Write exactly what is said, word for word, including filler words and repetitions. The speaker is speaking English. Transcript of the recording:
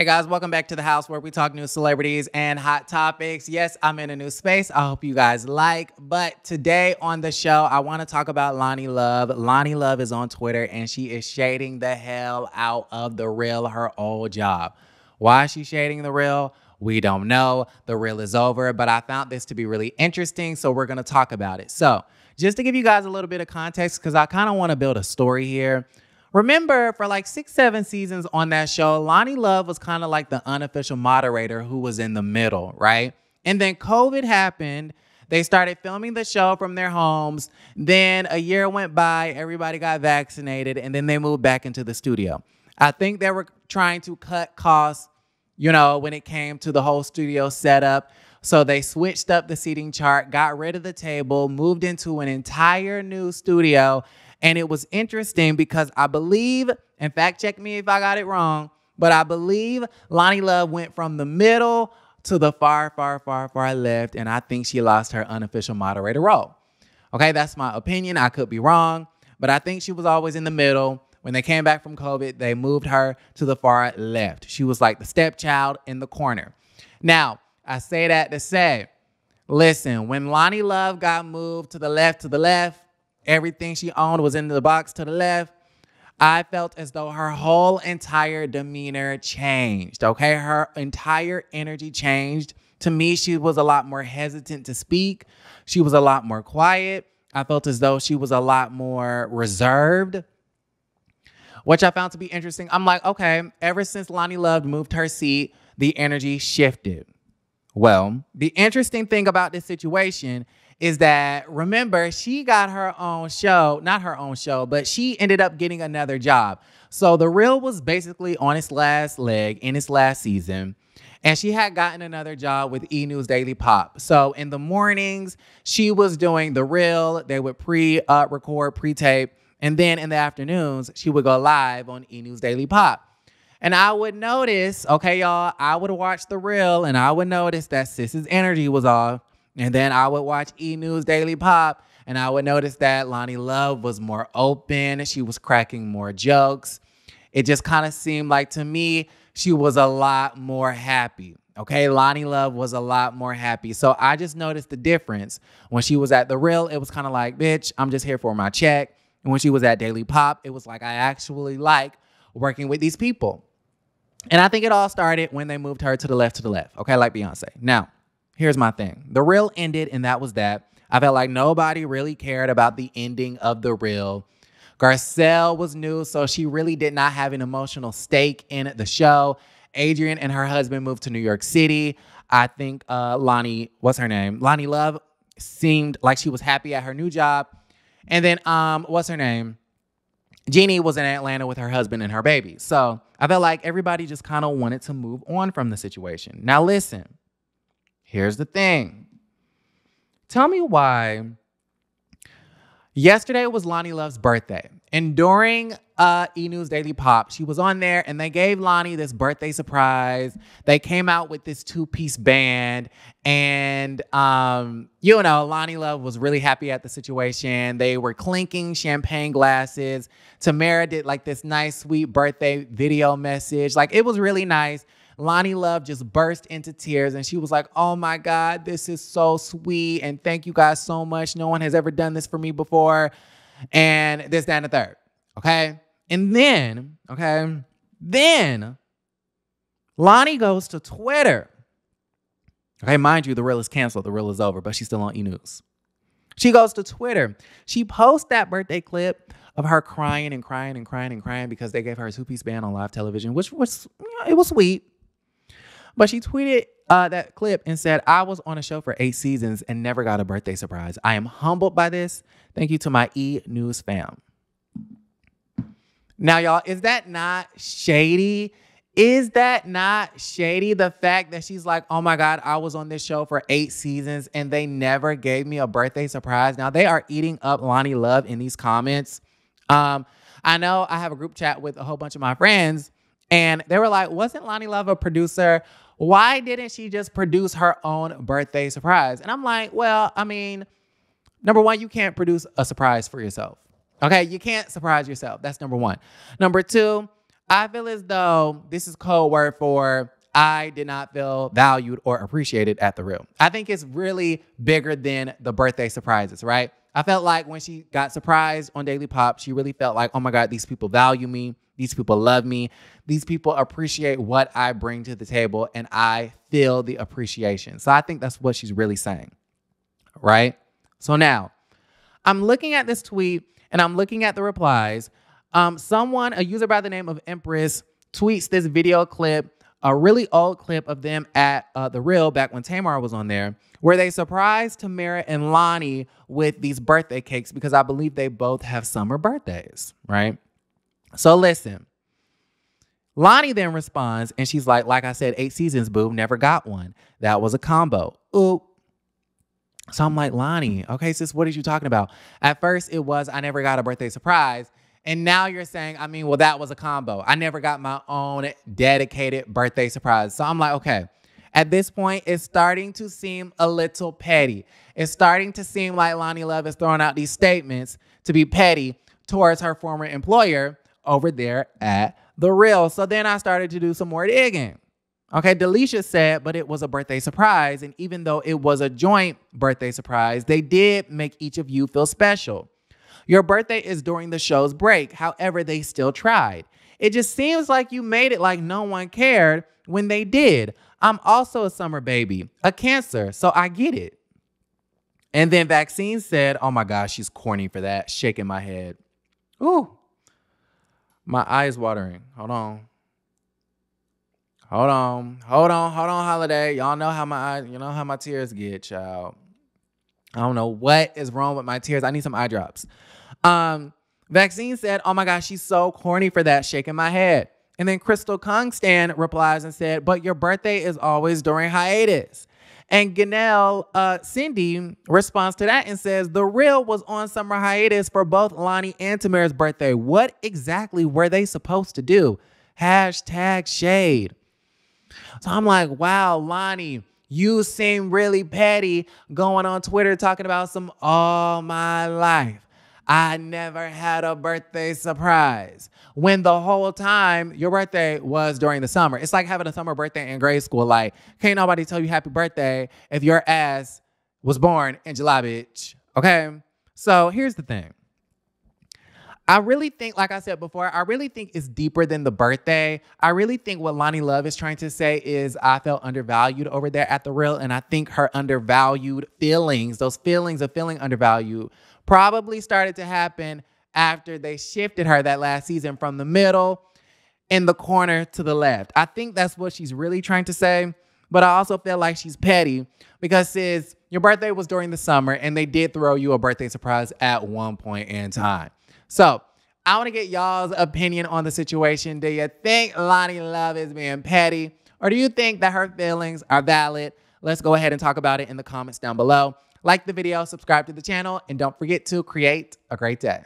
Hey guys, welcome back to the house where we talk new celebrities and hot topics. Yes, I'm in a new space. I hope you guys like, but today on the show, I want to talk about Lonnie Love. Lonnie Love is on Twitter and she is shading the hell out of The Real, her old job. Why is she shading The Real? We don't know. The Real is over, but I found this to be really interesting, so we're going to talk about it. So just to give you guys a little bit of context, because I kind of want to build a story here. Remember, for like six, seven seasons on that show, Lonnie Love was kind of like the unofficial moderator who was in the middle, right? And then COVID happened. They started filming the show from their homes. Then a year went by, everybody got vaccinated, and then they moved back into the studio. I think they were trying to cut costs, you know, when it came to the whole studio setup. So they switched up the seating chart, got rid of the table, moved into an entire new studio. And it was interesting because I believe, and fact check me if I got it wrong, but I believe Lonnie Love went from the middle to the far, far, far, far left. And I think she lost her unofficial moderator role. Okay, that's my opinion. I could be wrong, but I think she was always in the middle. When they came back from COVID, they moved her to the far left. She was like the stepchild in the corner. Now, I say that to say, listen, when Lonnie Love got moved to the left, to the left, everything she owned was in the box to the left. I felt as though her whole entire demeanor changed, okay? Her entire energy changed. To me, she was a lot more hesitant to speak. She was a lot more quiet. I felt as though she was a lot more reserved, which I found to be interesting. I'm like, okay, ever since Lonnie Love moved her seat, the energy shifted. Well, the interesting thing about this situation is that, remember, she got her own show, not her own show, but she ended up getting another job. So The Real was basically on its last leg in its last season, and she had gotten another job with E! News Daily Pop. So in the mornings, she was doing The Real. They would pre-record, pre-tape, and then in the afternoons, she would go live on E! News Daily Pop. And I would notice, okay, y'all, I would watch The Real, and I would notice that Sis's energy was off. And then I would watch E! News Daily Pop, and I would notice that Lonnie Love was more open. She was cracking more jokes. It just kind of seemed like, to me, she was a lot more happy, okay? Lonnie Love was a lot more happy. So I just noticed the difference. When she was at The Real, it was kind of like, bitch, I'm just here for my check. And when she was at Daily Pop, it was like, I actually like working with these people. And I think it all started when they moved her to the left, to the left, okay, like Beyonce. Now, here's my thing. The Real ended, and that was that. I felt like nobody really cared about the ending of The Real. Garcelle was new, so she really did not have an emotional stake in the show. Adrian and her husband moved to New York City. I think uh, Lonnie, what's her name? Lonnie Love seemed like she was happy at her new job. And then, um, what's her name? Jeannie was in Atlanta with her husband and her baby. So I felt like everybody just kind of wanted to move on from the situation. Now, listen. Here's the thing. Tell me why. Yesterday was Lonnie Love's birthday. And during uh, E! News Daily Pop, she was on there and they gave Lonnie this birthday surprise. They came out with this two-piece band. And, um, you know, Lonnie Love was really happy at the situation. They were clinking champagne glasses. Tamara did like this nice, sweet birthday video message. Like, it was really nice. Lonnie Love just burst into tears and she was like, oh my God, this is so sweet. And thank you guys so much. No one has ever done this for me before. And this, that, and the third. Okay. And then, okay, then Lonnie goes to Twitter. Okay. Mind you, The Real is canceled. The Real is over, but she's still on E! News. She goes to Twitter. She posts that birthday clip of her crying and crying and crying and crying because they gave her a two-piece band on live television, which was, it was sweet. But she tweeted uh, that clip and said, I was on a show for eight seasons and never got a birthday surprise. I am humbled by this. Thank you to my E! News fam. Now, y'all, is that not shady? Is that not shady? The fact that she's like, oh my God, I was on this show for eight seasons and they never gave me a birthday surprise. Now, they are eating up Lonnie Love in these comments. Um, I know I have a group chat with a whole bunch of my friends. And they were like, wasn't Lonnie Love a producer? Why didn't she just produce her own birthday surprise? And I'm like, well, I mean, number one, you can't produce a surprise for yourself. Okay, you can't surprise yourself. That's number one. Number two, I feel as though this is code word for I did not feel valued or appreciated at the real. I think it's really bigger than the birthday surprises, right? I felt like when she got surprised on Daily Pop, she really felt like, oh my God, these people value me. These people love me. These people appreciate what I bring to the table, and I feel the appreciation. So I think that's what she's really saying, right? So now I'm looking at this tweet and I'm looking at the replies. Um, someone, a user by the name of Empress, tweets this video clip, a really old clip of them at uh, The Real back when Tamar was on there, where they surprised Tamara and Lonnie with these birthday cakes because I believe they both have summer birthdays, right? So listen, Lonnie then responds and she's like, like I said, eight seasons, boo, never got one. That was a combo. Oop. So I'm like, Lonnie, okay, sis, what are you talking about? At first it was, I never got a birthday surprise. And now you're saying, I mean, well, that was a combo. I never got my own dedicated birthday surprise. So I'm like, okay, at this point, it's starting to seem a little petty. It's starting to seem like Lonnie Love is throwing out these statements to be petty towards her former employer over there at The Real. So then I started to do some more digging. Okay, Delisha said, but it was a birthday surprise. And even though it was a joint birthday surprise, they did make each of you feel special. Your birthday is during the show's break. However, they still tried. It just seems like you made it like no one cared when they did. I'm also a summer baby, a Cancer, so I get it. And then Vaccine said, oh my gosh, she's corny for that. Shaking my head. Ooh, my eyes watering. Hold on. Hold on. Hold on. Hold on, Holiday. Y'all know how my eyes, you know how my tears get, child. I don't know what is wrong with my tears. I need some eye drops. Um, Vaccine said, oh my gosh, she's so corny for that, shaking my head. And then Crystal Kongstan replies and said, but your birthday is always during hiatus. And Ganelle, uh, Cindy responds to that and says, The Real was on summer hiatus for both Lonnie and Tamara's birthday. What exactly were they supposed to do? Hashtag shade. So I'm like, wow, Lonnie, you seem really petty going on Twitter talking about some all my life. I never had a birthday surprise when the whole time your birthday was during the summer. It's like having a summer birthday in grade school. Like, can't nobody tell you happy birthday if your ass was born in July, bitch. Okay? So here's the thing. I really think, like I said before, I really think it's deeper than the birthday. I really think what Lonnie Love is trying to say is I felt undervalued over there at The Real, and I think her undervalued feelings, those feelings of feeling undervalued, probably started to happen after they shifted her that last season from the middle in the corner to the left. I think that's what she's really trying to say, but I also feel like she's petty because, sis, your birthday was during the summer and they did throw you a birthday surprise at one point in time. So I want to get y'all's opinion on the situation. Do you think Lonnie Love is being petty, or do you think that her feelings are valid? Let's go ahead and talk about it in the comments down below. Like the video, subscribe to the channel, and don't forget to create a great day.